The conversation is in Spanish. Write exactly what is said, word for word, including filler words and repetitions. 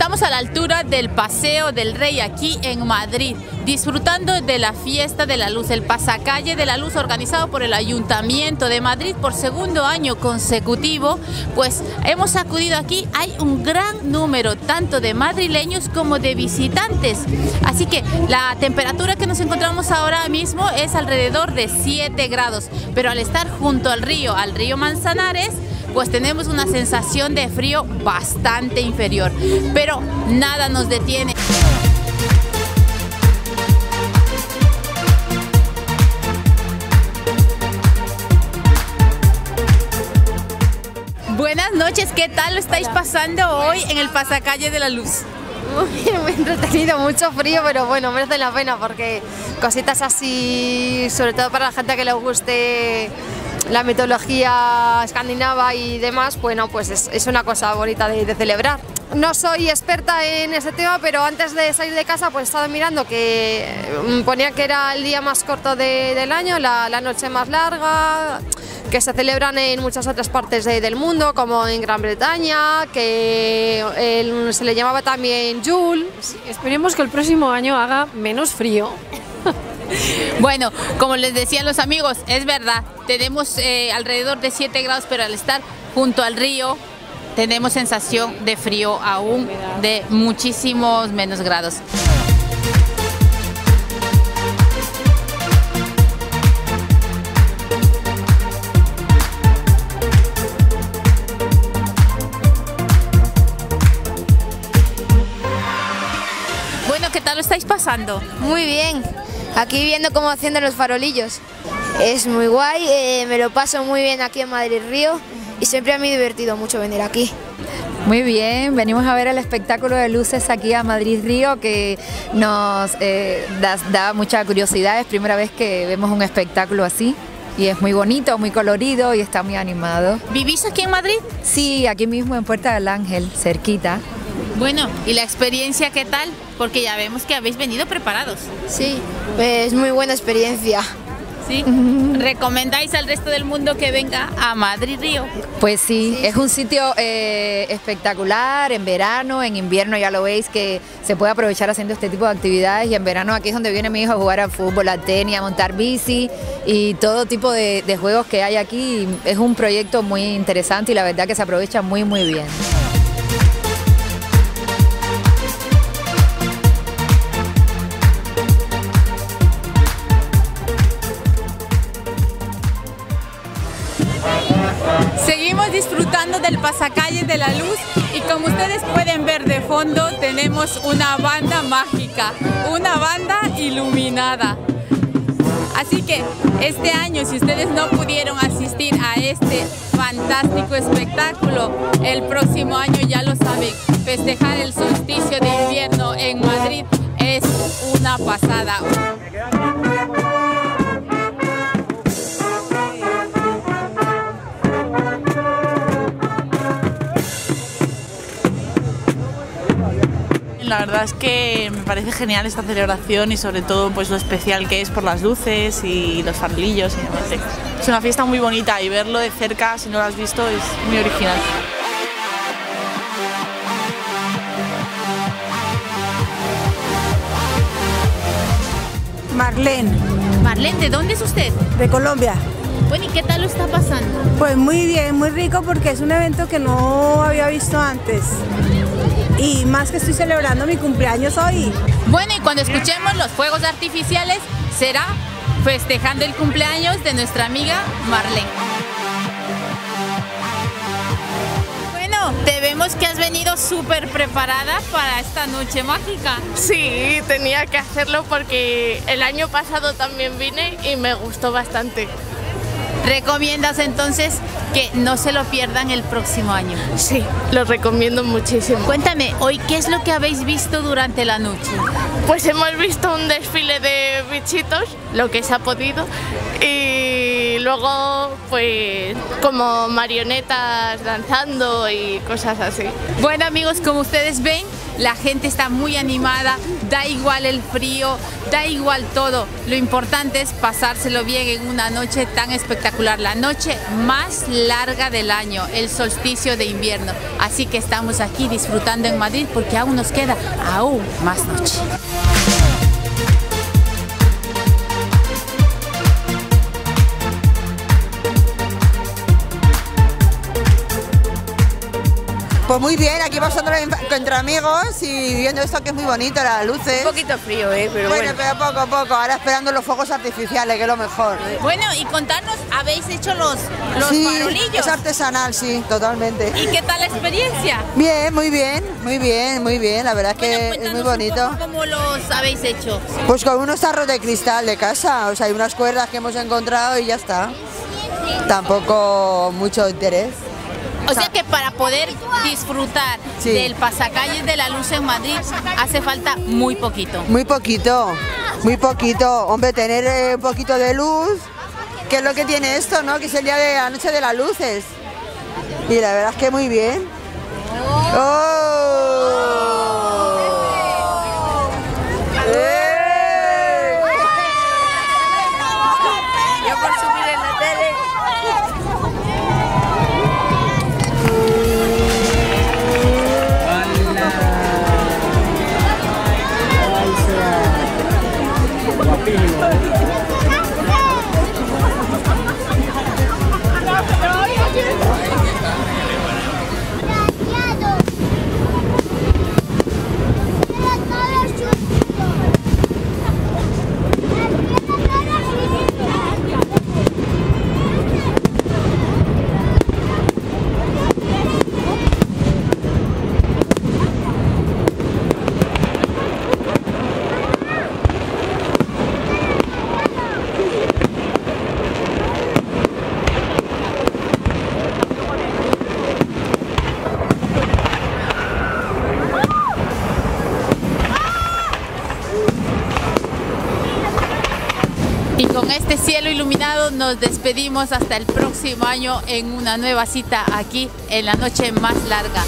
Estamos a la altura del Paseo del Rey aquí en Madrid, disfrutando de la Fiesta de la Luz, el Pasacalles de la Luz organizado por el Ayuntamiento de Madrid por segundo año consecutivo. Pues hemos acudido aquí, hay un gran número tanto de madrileños como de visitantes. Así que la temperatura que nos encontramos ahora mismo es alrededor de siete grados, pero al estar junto al río, al río Manzanares, pues tenemos una sensación de frío bastante inferior, pero nada nos detiene. Buenas noches, ¿qué tal lo estáis pasando hoy en el Pasacalles de la Luz? Muy bien, muy entretenido, mucho frío, pero bueno, merece la pena porque cositas así, sobre todo para la gente que le guste la mitología escandinava y demás, bueno, pues es, es una cosa bonita de, de celebrar. No soy experta en ese tema, pero antes de salir de casa pues he estado mirando que ponía que era el día más corto de, del año, la, la noche más larga, que se celebran en muchas otras partes de, del mundo, como en Gran Bretaña, que el, se le llamaba también Yule. Sí, esperemos que el próximo año haga menos frío. Bueno, como les decían los amigos, es verdad, tenemos eh, alrededor de siete grados, pero al estar junto al río tenemos sensación de frío aún de muchísimos menos grados. Bueno, ¿qué tal lo estáis pasando? Muy bien. Aquí viendo cómo haciendo los farolillos. Es muy guay, eh, me lo paso muy bien aquí en Madrid Río y siempre a mí divertido mucho venir aquí. Muy bien, venimos a ver el espectáculo de luces aquí a Madrid Río, que nos eh, da, da mucha curiosidad. Es primera vez que vemos un espectáculo así y es muy bonito, muy colorido y está muy animado. ¿Vivís aquí en Madrid? Sí, aquí mismo en Puerta del Ángel, cerquita. Bueno, ¿y la experiencia qué tal? Porque ya vemos que habéis venido preparados. Sí, es muy buena experiencia. ¿Sí? ¿Recomendáis al resto del mundo que venga a Madrid Río? Pues sí, sí. Es un sitio eh, espectacular en verano, en invierno ya lo veis que se puede aprovechar haciendo este tipo de actividades, y en verano aquí es donde viene mi hijo a jugar al fútbol, al tenis, a montar bici y todo tipo de, de juegos que hay aquí. Es un proyecto muy interesante y la verdad que se aprovecha muy muy bien. Seguimos disfrutando del Pasacalles de la Luz y como ustedes pueden ver de fondo tenemos una banda mágica, una banda iluminada. Así que este año, si ustedes no pudieron asistir a este fantástico espectáculo, el próximo año ya lo saben, festejar el solsticio de invierno en Madrid es una pasada. La verdad es que me parece genial esta celebración y sobre todo pues lo especial que es por las luces y los farolillos y demás. Es una fiesta muy bonita y verlo de cerca si no lo has visto es muy original. Marlene. Marlene, ¿de dónde es usted? De Colombia. Bueno, ¿y qué tal lo está pasando? Pues muy bien, muy rico porque es un evento que no había visto antes. Y más que estoy celebrando mi cumpleaños hoy. Bueno, y cuando escuchemos los fuegos artificiales, será festejando el cumpleaños de nuestra amiga Marlene. Bueno, te vemos que has venido súper preparada para esta noche mágica. Sí, tenía que hacerlo porque el año pasado también vine y me gustó bastante. ¿Recomiendas entonces que no se lo pierdan el próximo año? Sí, lo recomiendo muchísimo. Cuéntame, hoy, ¿qué es lo que habéis visto durante la noche? Pues hemos visto un desfile de bichitos, lo que se ha podido, y luego pues como marionetas danzando y cosas así. Bueno amigos, como ustedes ven, la gente está muy animada, da igual el frío, da igual todo. Lo importante es pasárselo bien en una noche tan espectacular, la noche más larga del año, el solsticio de invierno. Así que estamos aquí disfrutando en Madrid porque aún nos queda aún más noche. Pues muy bien, aquí pasándonos entre amigos y viendo esto que es muy bonito, las luces. Un poquito frío, ¿eh? Pero bueno, bueno, pero poco a poco, ahora esperando los fuegos artificiales, que es lo mejor. Bueno, y contarnos, ¿habéis hecho los, los sí, farolillos? Es artesanal, sí, totalmente. ¿Y qué tal la experiencia? Bien, muy bien, muy bien, muy bien, la verdad es que bueno, es muy bonito. ¿Cómo los habéis hecho? Pues con unos tarros de cristal de casa, o sea, hay unas cuerdas que hemos encontrado y ya está. Tampoco mucho interés. O sea que para poder disfrutar sí. del Pasacalles de la Luz en Madrid hace falta muy poquito. Muy poquito, muy poquito. Hombre, tener eh, un poquito de luz, que es lo que tiene esto, ¿no? Que es el día de la noche de las luces. Y la verdad es que muy bien. ¡Oh! ¡Eh! Yo por subir en la tele. Y con este cielo iluminado nos despedimos hasta el próximo año en una nueva cita aquí en la noche más larga.